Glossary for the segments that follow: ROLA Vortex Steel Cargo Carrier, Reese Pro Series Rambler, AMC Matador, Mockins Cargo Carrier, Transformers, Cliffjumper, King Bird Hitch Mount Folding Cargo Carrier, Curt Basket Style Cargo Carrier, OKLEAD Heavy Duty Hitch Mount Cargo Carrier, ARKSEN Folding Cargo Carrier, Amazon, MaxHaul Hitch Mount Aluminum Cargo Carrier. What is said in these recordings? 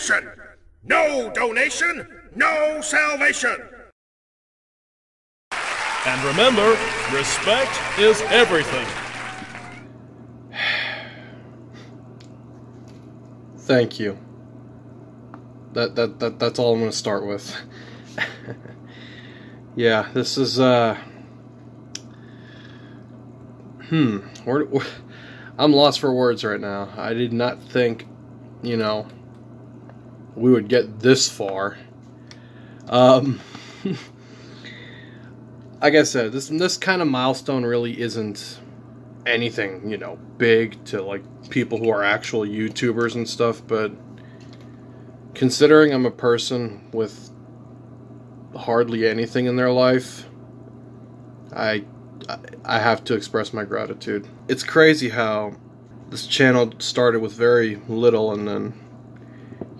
salvation! No donation, no salvation! And remember, respect is everything. Thank you. That's all I'm gonna start with. Yeah, this is I'm lost for words right now. I did not think, you know, we would get this far. Like I said, this kind of milestone really isn't anything, you know, big to like people who are actual YouTubers and stuff, but considering I'm a person with hardly anything in their life, I have to express my gratitude. It's crazy how this channel started with very little, and then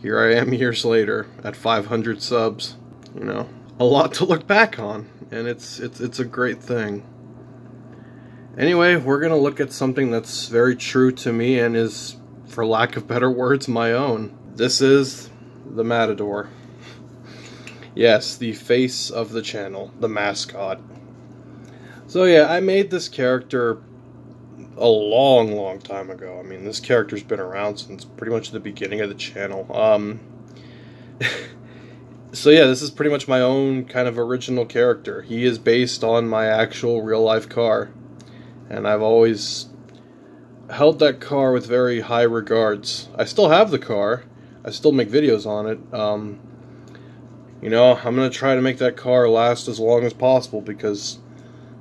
here I am years later at 500 subs. You know, a lot to look back on, and it's a great thing. Anyway, we're gonna look at something that's very true to me and is, for lack of better words, my own. This is the Matador. Yes, the face of the channel, the mascot. So yeah, I made this character a long time ago. I mean, this character's been around since pretty much the beginning of the channel. So yeah, this is pretty much my own kind of original character. He is based on my actual real-life car, and I've always held that car with very high regards. I still have the car. I still make videos on it. You know, I'm going to try to make that car last as long as possible because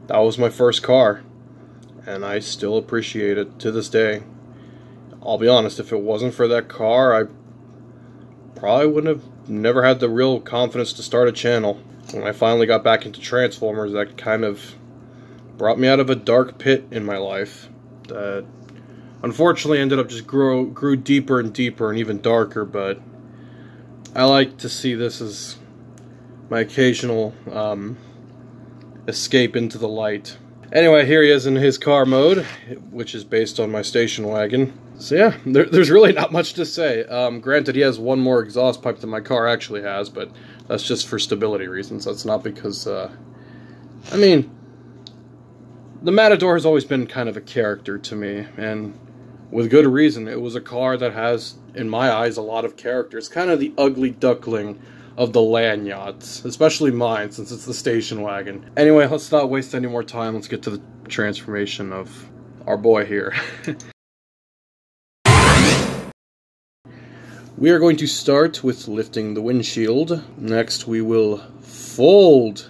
that was my first car, and I still appreciate it to this day. I'll be honest, if it wasn't for that car, I probably wouldn't have never had the real confidence to start a channel. When I finally got back into Transformers, that kind of brought me out of a dark pit in my life that unfortunately ended up just grew deeper and deeper and even darker, but I like to see this as my occasional escape into the light. Anyway, here he is in his car mode, which is based on my station wagon. So yeah, there's really not much to say. Granted, he has one more exhaust pipe than my car actually has, but that's just for stability reasons. That's not because, I mean, the Matador has always been kind of a character to me, and with good reason. It was a car that has, in my eyes, a lot of character. It's kind of the ugly duckling of the land yachts, especially mine, since it's the station wagon. Anyway, let's not waste any more time. Let's get to the transformation of our boy here. We are going to start with lifting the windshield. Next, we will fold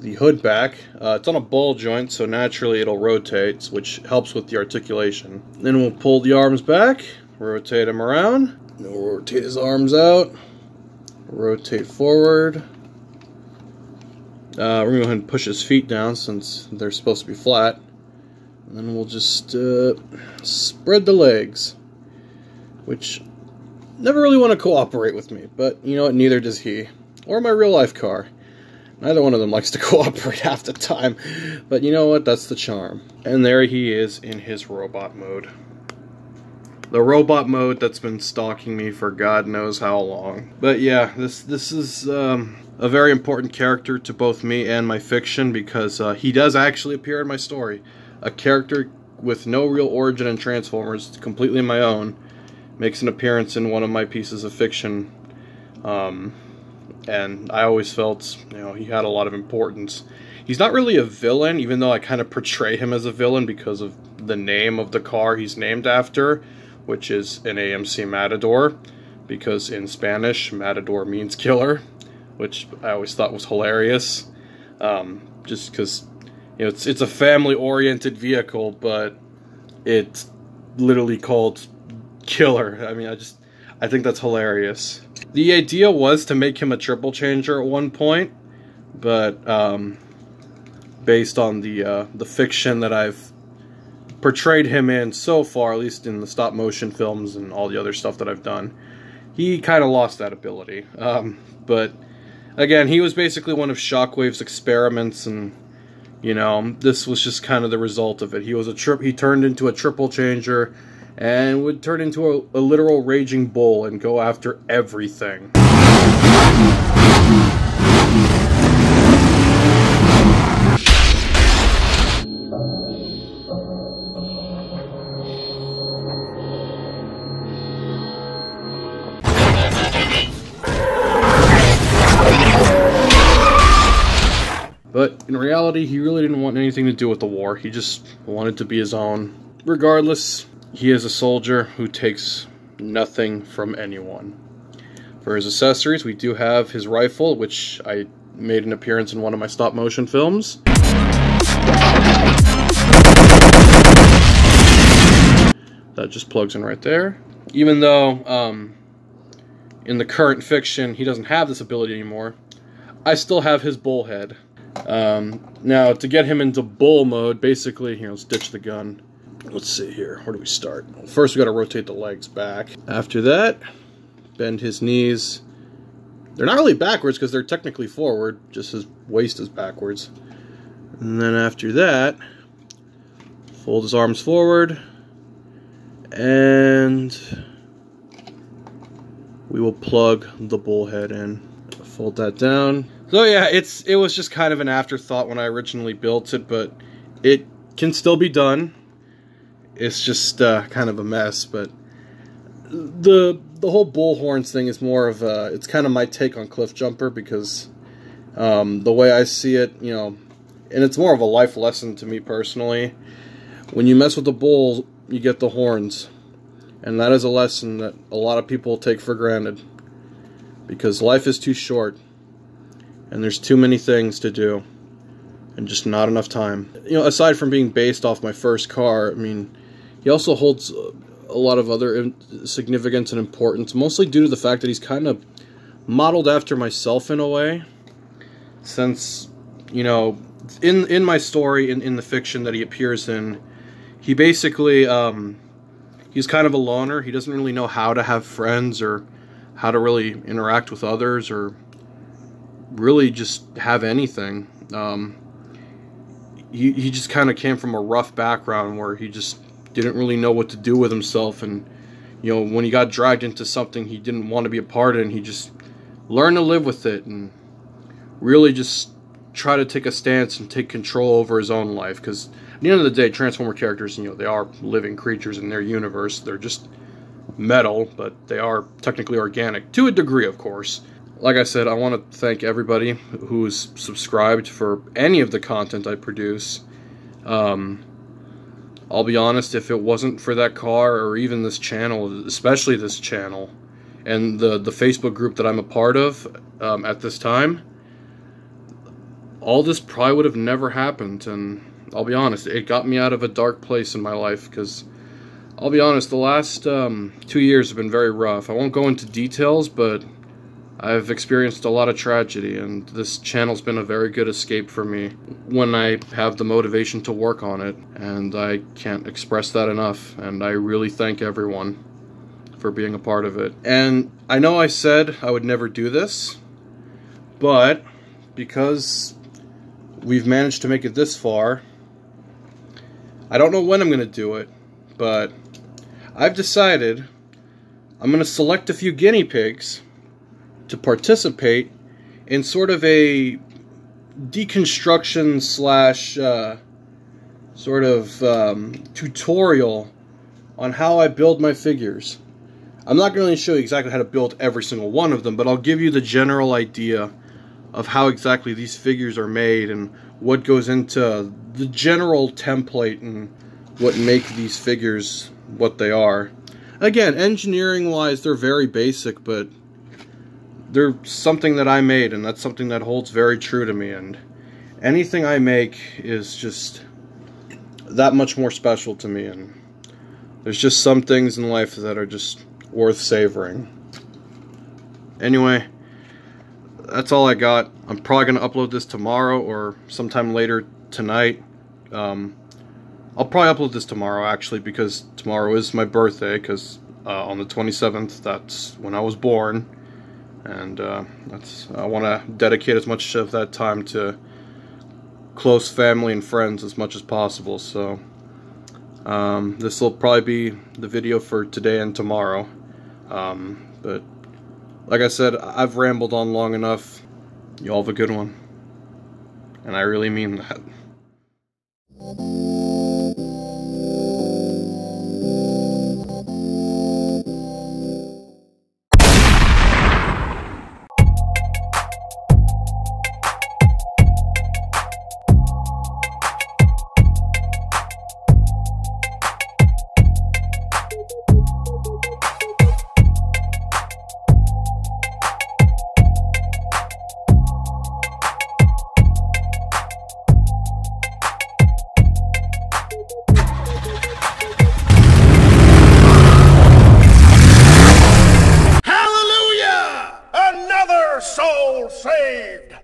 the hood back. It's on a ball joint, so naturally it'll rotate, which helps with the articulation. Then we'll pull the arms back, rotate them around, and we'll rotate his arms out, rotate forward. We're gonna go ahead and push his feet down since they're supposed to be flat, and then we'll just spread the legs, which never really want to cooperate with me, but you know what, neither does he, or my real life car. Neither one of them likes to cooperate half the time, but you know what, that's the charm. And there he is in his robot mode. The robot mode that's been stalking me for God knows how long. But yeah, this is a very important character to both me and my fiction because he does actually appear in my story. A character with no real origin in Transformers, completely my own, makes an appearance in one of my pieces of fiction. And I always felt, you know, he had a lot of importance. He's not really a villain, even though I kind of portray him as a villain because of the name of the car he's named after, which is an AMC Matador, because in Spanish, Matador means killer, which I always thought was hilarious. Just because, you know, it's a family-oriented vehicle, but it's literally called killer. I mean, I think that's hilarious. The idea was to make him a triple changer at one point, but based on the fiction that I've portrayed him in so far, at least in the stop motion films and all the other stuff that I've done, he kind of lost that ability. But again, he was basically one of Shockwave's experiments, and you know, this was just kind of the result of it. He turned into a triple changer, and would turn into a literal raging bull and go after everything. But in reality, he really didn't want anything to do with the war. He just wanted to be his own. Regardless, he is a soldier who takes nothing from anyone. For his accessories, we do have his rifle, which I made an appearance in one of my stop motion films. That just plugs in right there. Even though in the current fiction, he doesn't have this ability anymore, I still have his bullhead. Now to get him into bull mode, basically, here, let's ditch the gun. Let's see here, where do we start? Well, first we gotta rotate the legs back. After that, bend his knees. They're not really backwards because they're technically forward, just his waist is backwards. And then after that, fold his arms forward, and we will plug the bullhead in. Fold that down. So yeah, it was just kind of an afterthought when I originally built it, but it can still be done. It's just kind of a mess, but the whole bull horns thing is more of it's kind of my take on Cliffjumper, because the way I see it, you know, and it's more of a life lesson to me personally. When you mess with the bull, you get the horns, and that is a lesson that a lot of people take for granted, because life is too short. And there's too many things to do, and just not enough time. You know, aside from being based off my first car, I mean, he also holds a lot of other significance and importance, mostly due to the fact that he's kind of modeled after myself in a way. Since, you know, in my story, in the fiction that he appears in, he basically, he's kind of a loner. He doesn't really know how to have friends or how to really interact with others or really just have anything. He just kind of came from a rough background where he just didn't really know what to do with himself, and you know, when he got dragged into something he didn't want to be a part of, and he just learned to live with it and really just try to take a stance and take control over his own life, because at the end of the day, Transformer characters, you know, they are living creatures in their universe. They're just metal, but they are technically organic to a degree, of course. Like I said, I want to thank everybody who's subscribed for any of the content I produce. I'll be honest, if it wasn't for that car or even this channel, especially this channel, and the Facebook group that I'm a part of at this time, all this probably would have never happened. And I'll be honest, it got me out of a dark place in my life, because I'll be honest, the last 2 years have been very rough. I won't go into details, but I've experienced a lot of tragedy, and this channel's been a very good escape for me when I have the motivation to work on it, and I can't express that enough, and I really thank everyone for being a part of it. And I know I said I would never do this, but because we've managed to make it this far, I don't know when I'm going to do it, but I've decided I'm going to select a few guinea pigs to participate in sort of a deconstruction slash sort of tutorial on how I build my figures. I'm not going to show you exactly how to build every single one of them, but I'll give you the general idea of how exactly these figures are made and what goes into the general template and what make these figures what they are. Again, engineering wise, they're very basic, but they're something that I made, and that's something that holds very true to me, and anything I make is just that much more special to me, and there's just some things in life that are just worth savoring. Anyway, that's all I got. I'm probably going to upload this tomorrow or sometime later tonight. I'll probably upload this tomorrow, actually, because tomorrow is my birthday, because on the 27th, that's when I was born. And I want to dedicate as much of that time to close family and friends as much as possible. So This will probably be the video for today and tomorrow. But like I said, I've rambled on long enough. Y'all have a good one. And I really mean that. Saved!